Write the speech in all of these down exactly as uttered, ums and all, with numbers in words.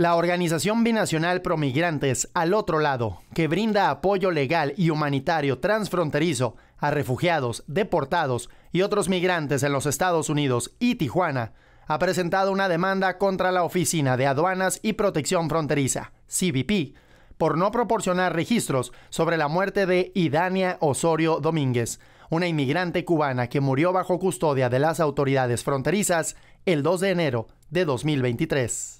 La Organización Binacional Pro Migrantes, Al Otro Lado, que brinda apoyo legal y humanitario transfronterizo a refugiados, deportados y otros migrantes en los Estados Unidos y Tijuana, ha presentado una demanda contra la Oficina de Aduanas y Protección Fronteriza, C B P, por no proporcionar registros sobre la muerte de Idania Osorio Domínguez, una inmigrante cubana que murió bajo custodia de las autoridades fronterizas el dos de enero de dos mil veintitrés.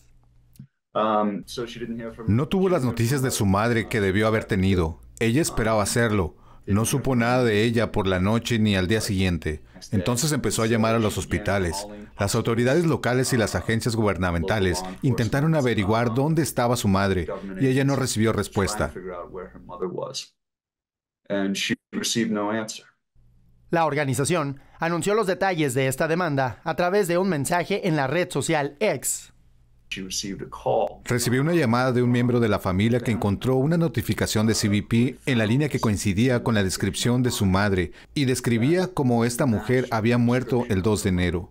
No tuvo las noticias de su madre que debió haber tenido. Ella esperaba hacerlo. No supo nada de ella por la noche ni al día siguiente. Entonces empezó a llamar a los hospitales. Las autoridades locales y las agencias gubernamentales intentaron averiguar dónde estaba su madre y ella no recibió respuesta. La organización anunció los detalles de esta demanda a través de un mensaje en la red social X. Recibí una llamada de un miembro de la familia que encontró una notificación de C B P en la línea que coincidía con la descripción de su madre y describía cómo esta mujer había muerto el dos de enero.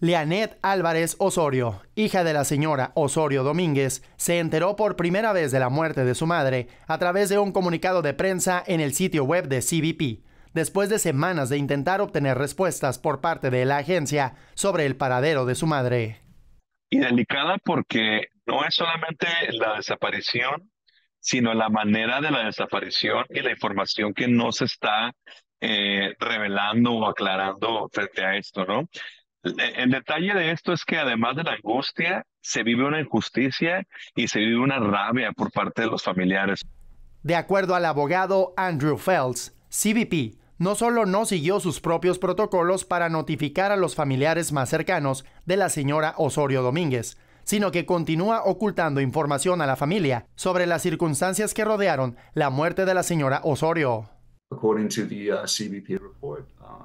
Leonette Álvarez Osorio, hija de la señora Osorio Domínguez, se enteró por primera vez de la muerte de su madre a través de un comunicado de prensa en el sitio web de C B P. Después de semanas de intentar obtener respuestas por parte de la agencia sobre el paradero de su madre. Y delicada porque no es solamente la desaparición, sino la manera de la desaparición y la información que no se está eh, revelando o aclarando frente a esto, ¿no? El detalle de esto es que además de la angustia, se vive una injusticia y se vive una rabia por parte de los familiares. De acuerdo al abogado Andrew Phelps, C B P no solo no siguió sus propios protocolos para notificar a los familiares más cercanos de la señora Osorio Domínguez, sino que continúa ocultando información a la familia sobre las circunstancias que rodearon la muerte de la señora Osorio.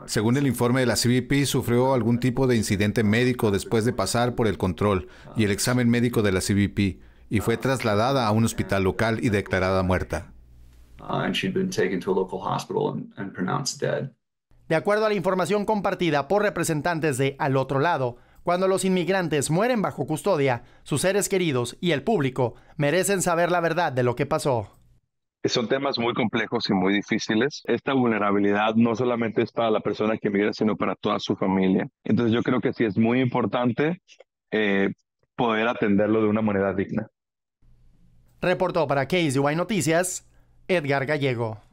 Según el informe de la C B P, sufrió algún tipo de incidente médico después de pasar por el control y el examen médico de la C B P y fue trasladada a un hospital local y declarada muerta. De acuerdo a la información compartida por representantes de Al Otro Lado, cuando los inmigrantes mueren bajo custodia, sus seres queridos y el público merecen saber la verdad de lo que pasó. Son temas muy complejos y muy difíciles. Esta vulnerabilidad no solamente es para la persona que migra, sino para toda su familia. Entonces yo creo que sí es muy importante eh, poder atenderlo de una manera digna. Reportó para K C S Y Noticias, Edgar Gallego.